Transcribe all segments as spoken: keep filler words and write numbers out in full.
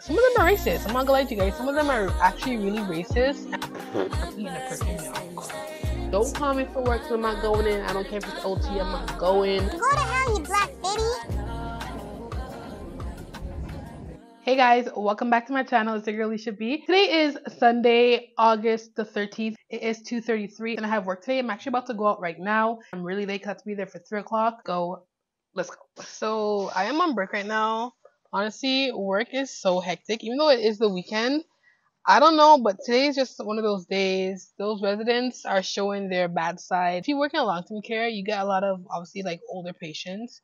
some of them are racist. I'm not gonna lie to you guys. Some of them are actually really racist. I'm eating a freaking dog. Don't call me for work, so I'm not going in. I don't care if it's O T, I'm not going. Go to hell, you black bitty. Hey guys, welcome back to my channel. It's your girl Alisia B. Today is Sunday, August the thirteenth. It is two thirty-three and I have work today. I'm actually about to go out right now. I'm really late because I have to be there for three o'clock. Go, let's go. So I am on break right now. Honestly, work is so hectic. Even though it is the weekend, I don't know, but today is just one of those days. Those residents are showing their bad side. If you work in long-term care, you get a lot of, obviously, like older patients.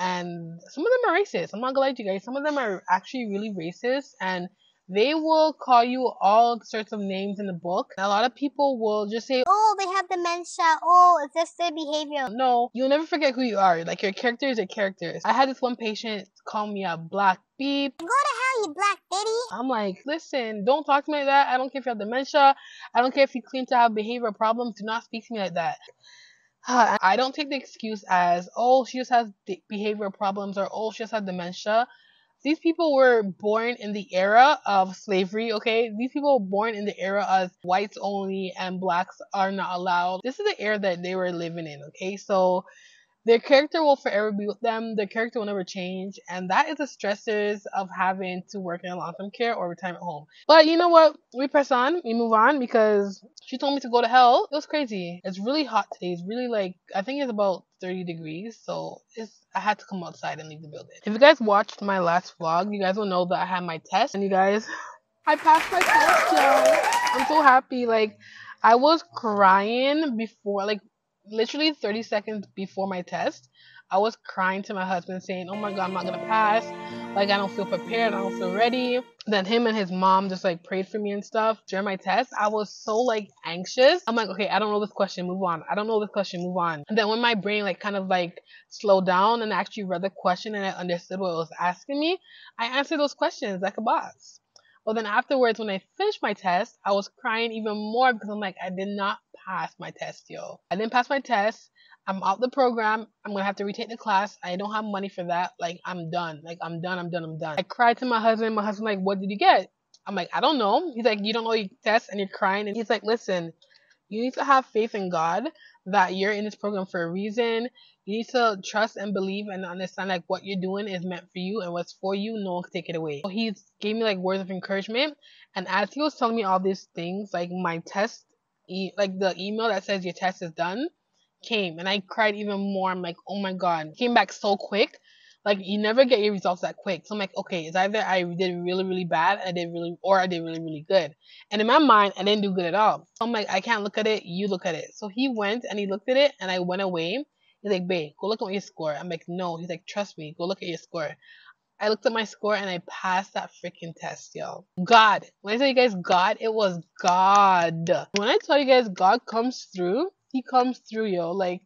And some of them are racist. I'm not gonna lie to you guys. Some of them are actually really racist, and they will call you all sorts of names in the book. And a lot of people will just say, "Oh, they have dementia. Oh, it's just their behavior." No, you'll never forget who you are. Like, your characters are characters. I had this one patient call me a black beep. Go to hell, you black bitty. I'm like, listen, don't talk to me like that. I don't care if you have dementia. I don't care if you claim to have behavioral problems. Do not speak to me like that. I don't take the excuse as, oh, she just has behavioral problems, or oh, she just had dementia. These people were born in the era of slavery, okay? These people were born in the era of whites only and blacks are not allowed. This is the era that they were living in, okay? So their character will forever be with them. Their character will never change. And that is the stressors of having to work in long-term care or retirement home. But you know what? We press on. We move on because she told me to go to hell. It was crazy. It's really hot today. It's really like, I think it's about thirty degrees. So it's, I had to come outside and leave the building. If you guys watched my last vlog, you guys will know that I had my test. And you guys, I passed my test, y'all. I'm so happy. Like, I was crying before, like, literally thirty seconds before my test, I was crying to my husband saying, oh my god, I'm not gonna pass, like I don't feel prepared, I don't feel ready. Then him and his mom just like prayed for me and stuff during my test. I was so like anxious. I'm like, okay, I don't know this question, move on. I don't know this question, move on. And then when my brain like kind of like slowed down and I actually read the question and I understood what it was asking me, I answered those questions like a boss. Well, then afterwards when I finished my test, I was crying even more because I'm like, I did not pass my test, yo. I didn't pass my test. I'm out the program. I'm gonna have to retake the class. I don't have money for that. Like, I'm done. Like, I'm done. I'm done. I'm done. I cried to my husband. My husband's like, what did you get? I'm like, I don't know. He's like, you don't know your test and you're crying. And he's like, listen, you need to have faith in God that you're in this program for a reason. You need to trust and believe and understand like what you're doing is meant for you and what's for you, no one can take it away. So he gave me like words of encouragement. And as he was telling me all these things, like my test, E like the email that says your test is done came, and I cried even more. I'm like, oh my god, it came back so quick. Like, you never get your results that quick. So I'm like, okay, it's either I did really really bad and I did really or I did really really good, and in my mind I didn't do good at all. So I'm like, I can't look at it, you look at it. So he went and he looked at it, and I went away. He's like, babe, go look at your score. I'm like, no. He's like, trust me, go look at your score. I looked at my score and I passed that freaking test, y'all. God. When I tell you guys God, it was God. When I tell you guys God comes through, he comes through, yo. Like,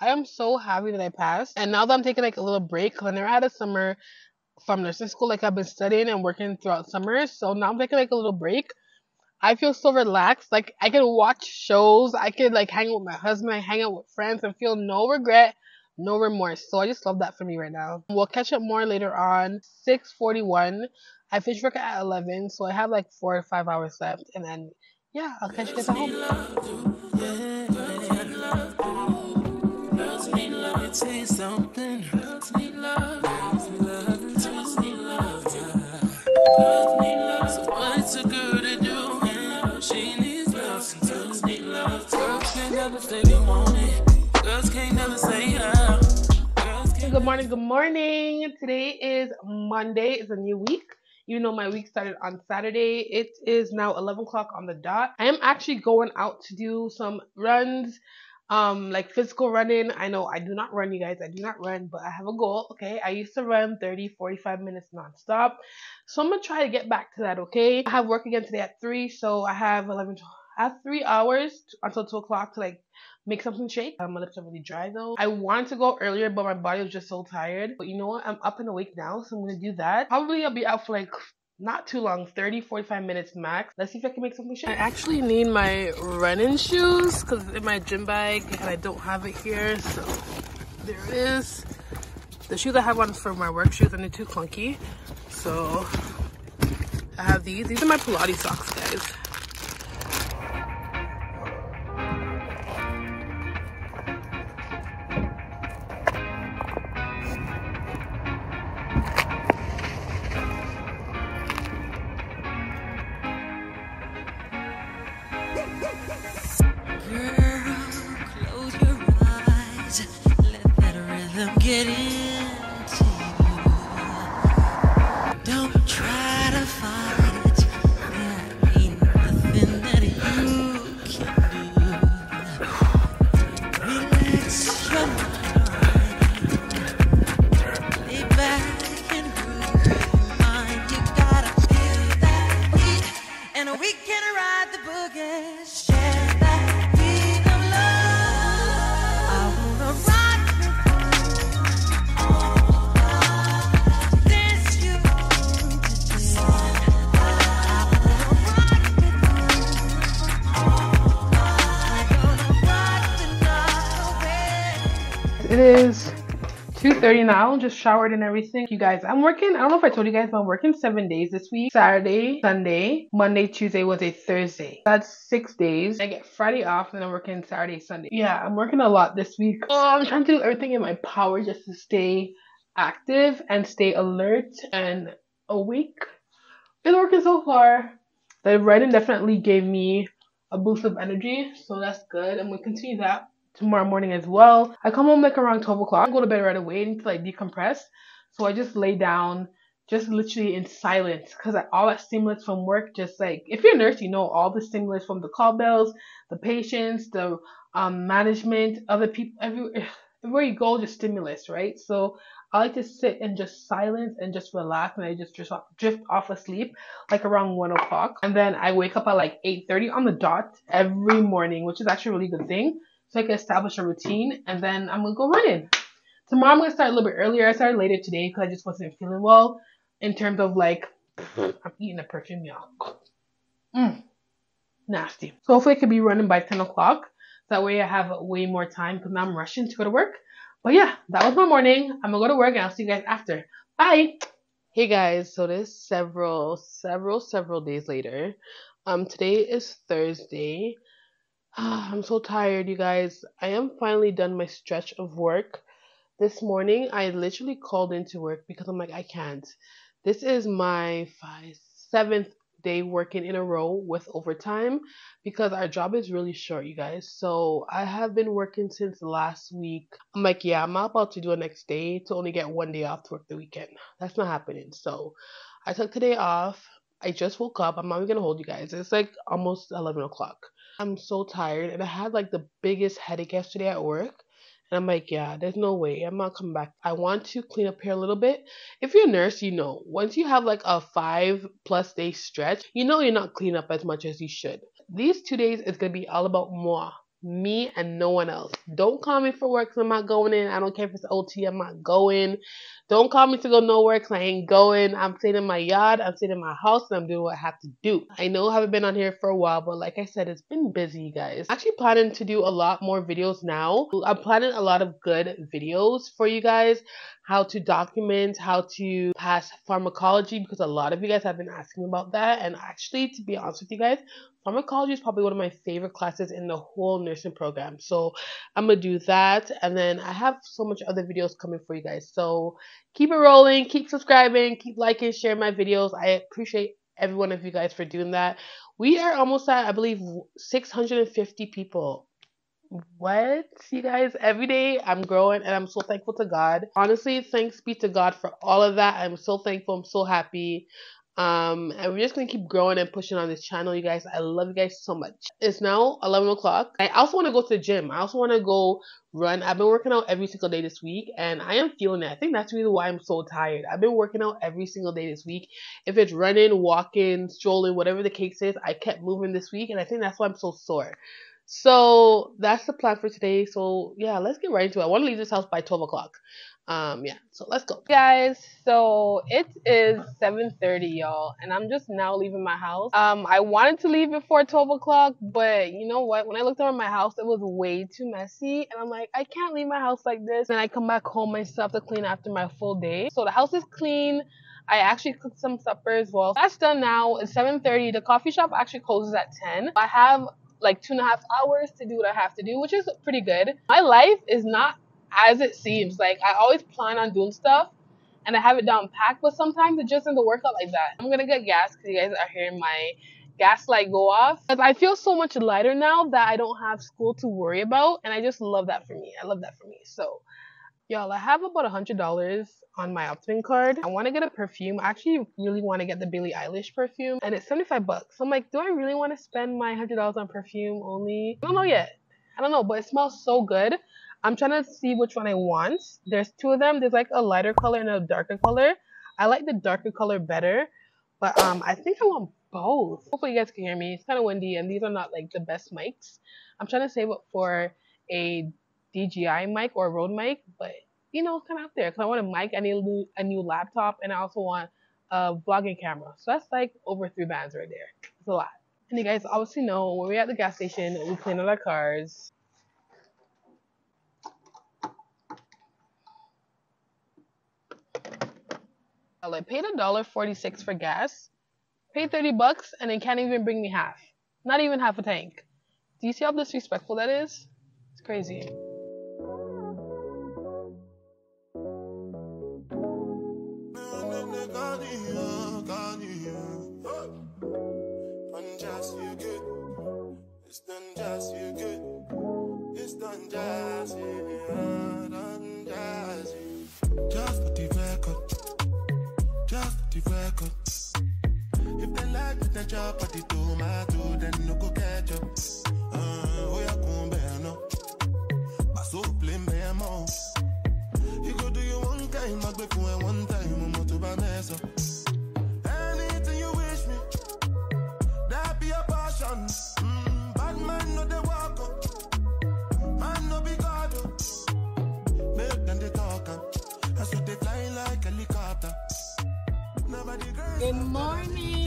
I am so happy that I passed. And now that I'm taking like a little break, because I never had a summer from nursing school. Like, I've been studying and working throughout summer. So now I'm taking like a little break. I feel so relaxed. Like, I can watch shows. I can like hang out with my husband. I hang out with friends and feel no regret. No remorse. So I just love that for me right now. We'll catch up more later on. six forty-one. I finish work at eleven, so I have like four or five hours left. And then, yeah, I'll catch you guys at home. Good morning, good morning. Today is Monday. It's a new week. You know, my week started on Saturday. It is now eleven o'clock on the dot. I am actually going out to do some runs, um, like physical running. I know I do not run, you guys. I do not run, but I have a goal, okay? I used to run thirty, forty-five minutes nonstop. So I'm going to try to get back to that, okay? I have work again today at three, so I have eleven, I have three hours until two o'clock to like make something shake. Um, my lips are really dry though. I wanted to go earlier, but my body was just so tired. But you know what? I'm up and awake now, so I'm gonna do that. Probably I'll be out for like not too long, thirty, forty-five minutes max. Let's see if I can make something shake. I actually need my running shoes because it's in my gym bag and I don't have it here. So there it is. The shoes I have on for my work shoes and they're too clunky. So have these. These are my Pilates socks, guys. It is two thirty now, just showered and everything. You guys, I'm working, I don't know if I told you guys, but I'm working seven days this week. Saturday, Sunday, Monday, Tuesday, Wednesday, Thursday. That's six days. I get Friday off and I'm working Saturday, Sunday. Yeah, I'm working a lot this week. Oh, I'm trying to do everything in my power just to stay active and stay alert and awake. Been working so far. The writing definitely gave me a boost of energy, so that's good. I'm gonna continue that tomorrow morning as well. I come home like around twelve o'clock. I go to bed right away and like decompress. So I just lay down, just literally in silence, because all that stimulus from work, just like, if you're a nurse, you know all the stimulus from the call bells, the patients, the um, management, other people, everywhere, everywhere you go, just stimulus, right? So I like to sit in just silence and just relax, and I just drift off, drift off asleep like around one o'clock. And then I wake up at like eight thirty on the dot every morning, which is actually a really good thing. So I can establish a routine, and then I'm going to go running. Tomorrow I'm going to start a little bit earlier. I started later today because I just wasn't feeling well in terms of like, I'm eating a perfume, y'all. Mm, nasty. So hopefully I could be running by ten o'clock. That way I have way more time because now I'm rushing to go to work. But yeah, that was my morning. I'm going to go to work and I'll see you guys after. Bye. Hey guys, so this is several, several, several days later. Um, today is Thursday. I'm so tired, you guys. I am finally done my stretch of work. This morning, I literally called into work because I'm like, I can't. This is my five, seventh day working in a row with overtime because our job is really short, you guys. So I have been working since last week. I'm like, yeah, I'm not about to do a next day to only get one day off to work the weekend. That's not happening. So I took today off. I just woke up. I'm not even going to hold you guys. It's like almost eleven o'clock. I'm so tired, and I had like the biggest headache yesterday at work, and I'm like, yeah, there's no way. I'm not coming back. I want to clean up here a little bit. If you're a nurse, you know, once you have like a five plus day stretch, you know you're not cleaning up as much as you should. These two days is going to be all about moi, me and no one else. Don't call me for work because I'm not going in. I don't care if it's O T, I'm not going. Don't call me to go nowhere because I ain't going. I'm staying in my yard, I'm staying in my house, and I'm doing what I have to do. I know I haven't been on here for a while, but like I said, it's been busy, you guys. I'm actually planning to do a lot more videos now. I'm planning a lot of good videos for you guys. How to document, how to pass pharmacology, because a lot of you guys have been asking about that. And actually, to be honest with you guys, pharmacology is probably one of my favorite classes in the whole nursing program. So I'm going to do that. And then I have so much other videos coming for you guys. So keep it rolling, keep subscribing, keep liking, sharing my videos. I appreciate every one of you guys for doing that. We are almost at, I believe, six hundred fifty people. What, you guys? Every day I'm growing, and I'm so thankful to God. Honestly, thanks be to God for all of that. I'm so thankful. I'm so happy. Um, and we're just going to keep growing and pushing on this channel, you guys. I love you guys so much. It's now eleven o'clock. I also want to go to the gym. I also want to go run. I've been working out every single day this week, and I am feeling it. I think that's really why I'm so tired. I've been working out every single day this week. If it's running, walking, strolling, whatever the case is, I kept moving this week, and I think that's why I'm so sore. So that's the plan for today. So yeah, let's get right into it. I want to leave this house by twelve o'clock. Um, yeah, so let's go. Guys, so it is seven thirty, y'all, and I'm just now leaving my house. Um, I wanted to leave before twelve o'clock, but you know what? When I looked around my house, it was way too messy, and I'm like, I can't leave my house like this. Then I come back home and stuff to clean after my full day. So the house is clean. I actually cooked some supper as well. That's done now. It's seven thirty. The coffee shop actually closes at ten. I have like two and a half hours to do what I have to do, which is pretty good. My life is not as it seems. Like, I always plan on doing stuff and I have it down packed, but sometimes it just doesn't work out like that. I'm gonna get gas because you guys are hearing my gas light go off. Because I feel so much lighter now that I don't have school to worry about, and I just love that for me. I love that for me. So y'all, I have about a hundred dollars on my Optum card. I want to get a perfume. I actually really want to get the Billie Eilish perfume, and it's seventy-five bucks. So I'm like, do I really want to spend my a hundred dollars on perfume only? I don't know yet. I don't know, but it smells so good. I'm trying to see which one I want. There's two of them. There's like a lighter color and a darker color. I like the darker color better, but um, I think I want both. Hopefully you guys can hear me. It's kind of windy, and these are not like the best mics. I'm trying to save up for a D J I mic or road mic, but you know, kind of out there because I want a mic, I need a new laptop, and I also want a vlogging camera. So that's like over three bands right there. It's a lot. And you guys obviously know when we're at the gas station, we clean out our cars. I paid a dollar forty-six for gas, paid thirty bucks, and they can't even bring me half. Not even half a tank. Do you see how disrespectful that is? It's crazy. Good morning.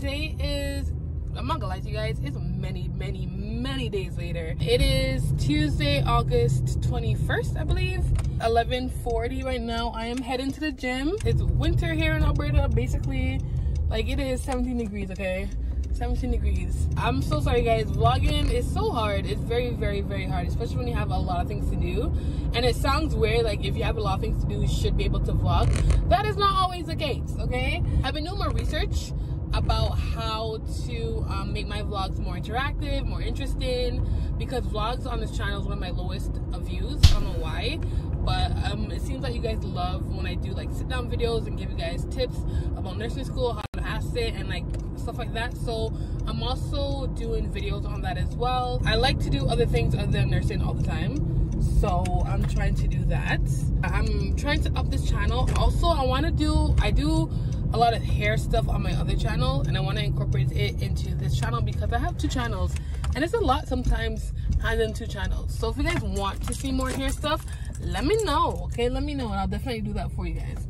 Today is, I'm not gonna lie to you guys, it's many, many, many days later. It is Tuesday, August twenty-first, I believe. eleven forty right now. I am heading to the gym. It's winter here in Alberta, basically. Like, it is seventeen degrees, okay? seventeen degrees. I'm so sorry, guys. Vlogging is so hard. It's very, very, very hard, especially when you have a lot of things to do. And it sounds weird, like, if you have a lot of things to do, you should be able to vlog. That is not always the case, okay? I've been doing more research about how to um, make my vlogs more interactive, more interesting, because vlogs on this channel is one of my lowest views. I don't know why, but um, it seems like you guys love when I do, like, sit-down videos and give you guys tips about nursing school, how to pass it, and, like, stuff like that. So I'm also doing videos on that as well. I like to do other things other than nursing all the time, so I'm trying to do that. I'm trying to up this channel. Also, I want to do I do a lot of hair stuff on my other channel, and I want to incorporate it into this channel because I have two channels, and it's a lot sometimes handling two channels. So if you guys want to see more hair stuff, let me know, okay? Let me know, and I'll definitely do that for you guys.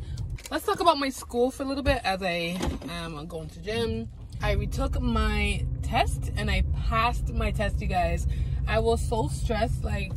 Let's talk about my school for a little bit as I am going to gym. I retook my test and I passed my test, you guys. I was so stressed, like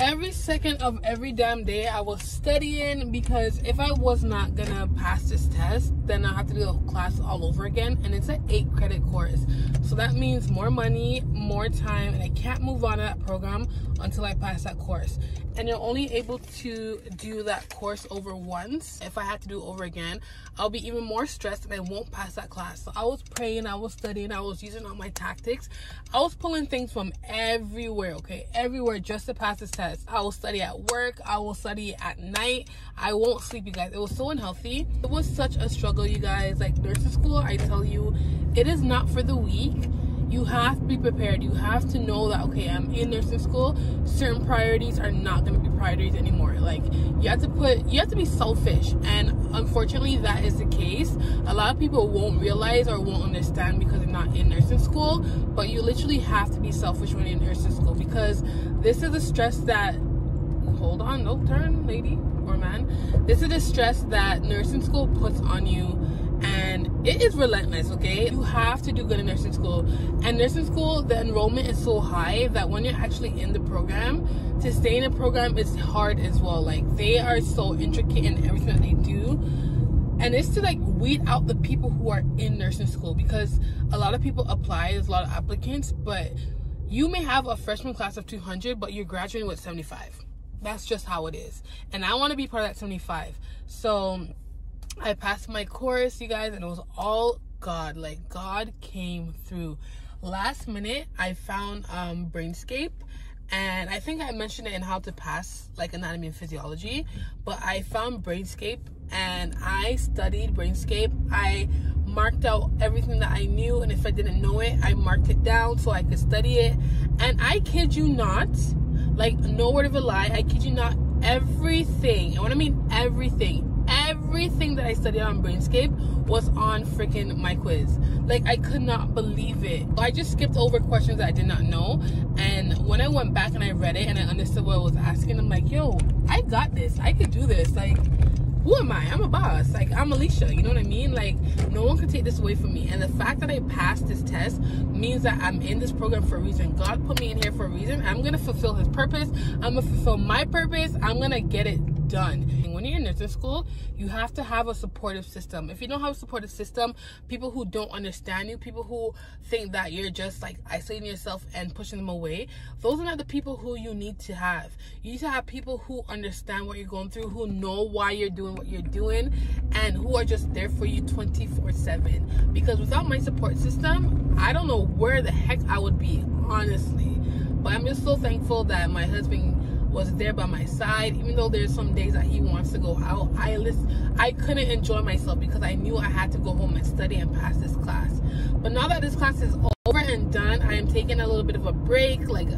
every second of every damn day I was studying, because if I was not gonna pass this test, then I have to do the class all over again, and it's an eight credit course. So that means more money, more time, and I can't move on to that program until I pass that course. And you're only able to do that course over once. If I had to do it over again, I'll be even more stressed and I won't pass that class. So I was praying, I was studying, I was using all my tactics. I was pulling things from everywhere, okay? Everywhere just to pass this test. I will study at work, I will study at night. I won't sleep, you guys. It was so unhealthy. It was such a struggle, you guys. Like, nursing school, I tell you, it is not for the weak. You have to be prepared. You have to know that, okay, I'm in nursing school, certain priorities are not going to be priorities anymore. Like, you have to put you have to be selfish, and unfortunately that is the case. A lot of people won't realize or won't understand because they're not in nursing school, but you literally have to be selfish when you're in nursing school, because this is a stress that, hold on, no turn, lady or man, this is the stress that nursing school puts on you. And it is relentless, okay? You have to do good in nursing school. And nursing school, the enrollment is so high that when you're actually in the program, to stay in a program is hard as well. Like, they are so intricate in everything that they do. And it's to like weed out the people who are in nursing school, because a lot of people apply, there's a lot of applicants, but you may have a freshman class of two hundred, but you're graduating with seventy-five. That's just how it is. And I want to be part of that seventy-five. So I passed my course, you guys, and it was all God. Like, God came through. Last minute, I found um, Brainscape. And I think I mentioned it in how to pass, like, anatomy and physiology. But I found Brainscape, and I studied Brainscape. I marked out everything that I knew, and if I didn't know it, I marked it down so I could study it. And I kid you not, like, no word of a lie, I kid you not, everything, and when I mean everything, everything that I studied on Brainscape was on freaking my quiz. Like, I could not believe it. I just skipped over questions that I did not know, and when I went back and I read it and I understood what I was asking, I'm like, yo, I got this, I could do this. Like, who am I? I'm a boss. Like, I'm Alisia, you know what I mean? Like, no one can take this away from me. And the fact that I passed this test means that I'm in this program for a reason. God put me in here for a reason. I'm gonna fulfill his purpose. I'm gonna fulfill my purpose. I'm gonna get it done. And when you're in nursing school, you have to have a supportive system. If you don't have a supportive system, people who don't understand you, people who think that you're just like isolating yourself and pushing them away, those are not the people who you need to have. You need to have people who understand what you're going through, who know why you're doing what you're doing, and who are just there for you twenty-four seven. Because without my support system, I don't know where the heck I would be, honestly. But I'm just so thankful that my husband was there by my side. Even though there's some days that he wants to go out, I list I couldn't enjoy myself because I knew I had to go home and study and pass this class. But now that this class is over and done, I am taking a little bit of a break, like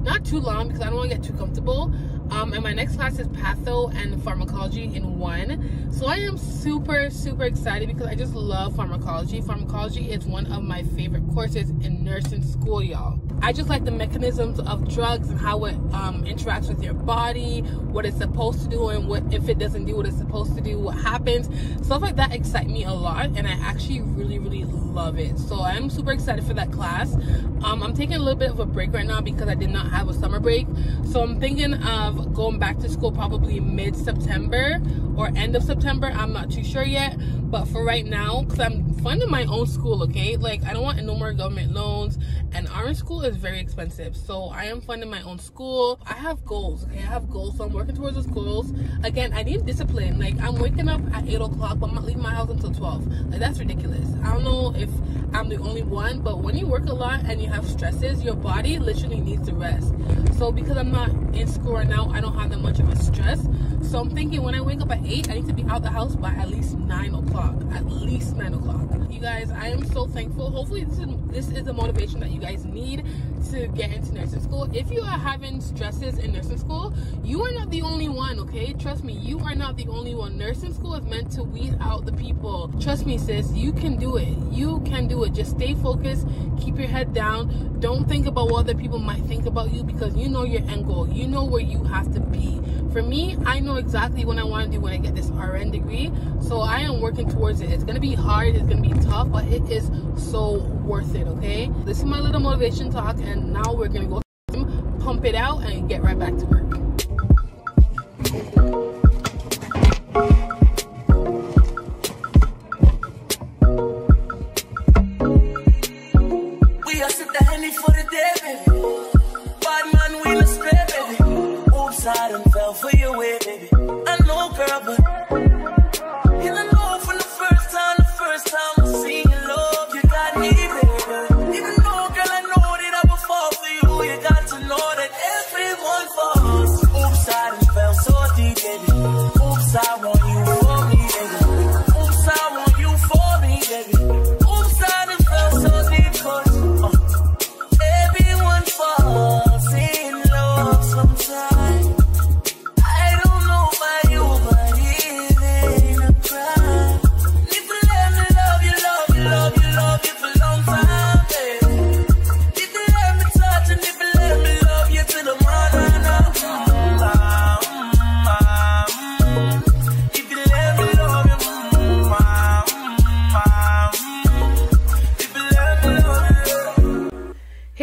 not too long, because I don't want to get too comfortable. Um, and my next class is patho and pharmacology in one. So I am super, super excited because I just love pharmacology. Pharmacology is one of my favorite courses in nursing school, y'all. I just like the mechanisms of drugs and how it um, interacts with your body, what it's supposed to do, and what if it doesn't do what it's supposed to do, what happens. Stuff like that excite me a lot, and I actually really, really love it. So I'm super excited for that class. Um, I'm taking a little bit of a break right now because I did not have a summer break. So I'm thinking of going back to school probably mid-September or end of September. I'm not too sure yet, but for right now, because I'm funding my own school, okay? Like, I don't want no more government loans, and our school is very expensive, so I am funding my own school. I have goals, okay? I have goals, so I'm working towards those goals. Again, I need discipline. Like, I'm waking up at eight o'clock, but I'm not leaving my house until twelve. Like, that's ridiculous. I don't know if I'm the only one, but when you work a lot and you have stresses, your body literally needs to rest. So because I'm not in school right now, I don't have that much of a stress. So I'm thinking when I wake up at eight, I need to be out the house by at least nine o'clock. At least nine o'clock. You guys, I am so thankful. Hopefully this is, this is the motivation that you guys need to get into nursing school. If you are having stresses in nursing school, you are not the only one, okay? Trust me, you are not the only one. Nursing school is meant to weed out the people. Trust me, sis, you can do it. You can do it. Just stay focused. Keep your head down. Don't think about what other people might think about you, because you know your end goal. You know where you have to be. For me, I know exactly what I want to do when I get this R N degree, so I am working towards it. It's gonna be hard, it's gonna be tough, but it is so worth it, okay? This is my little motivation talk, and now we're gonna go pump it out and get right back to work. Oops, I done fell so deep in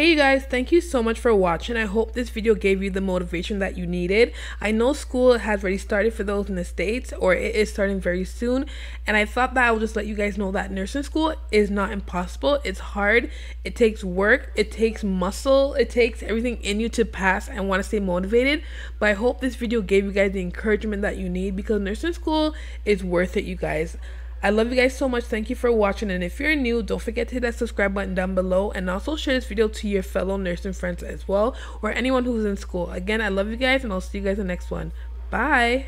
Hey you guys, thank you so much for watching. I hope this video gave you the motivation that you needed. I know school has already started for those in the States, or it is starting very soon, and I thought that I would just let you guys know that nursing school is not impossible. It's hard, it takes work, it takes muscle, it takes everything in you to pass and want to stay motivated. But I hope this video gave you guys the encouragement that you need, because nursing school is worth it, you guys. I love you guys so much. Thank you for watching, and if you're new, don't forget to hit that subscribe button down below, and also share this video to your fellow nursing friends as well, or anyone who's in school. Again, I love you guys, and I'll see you guys in the next one. Bye.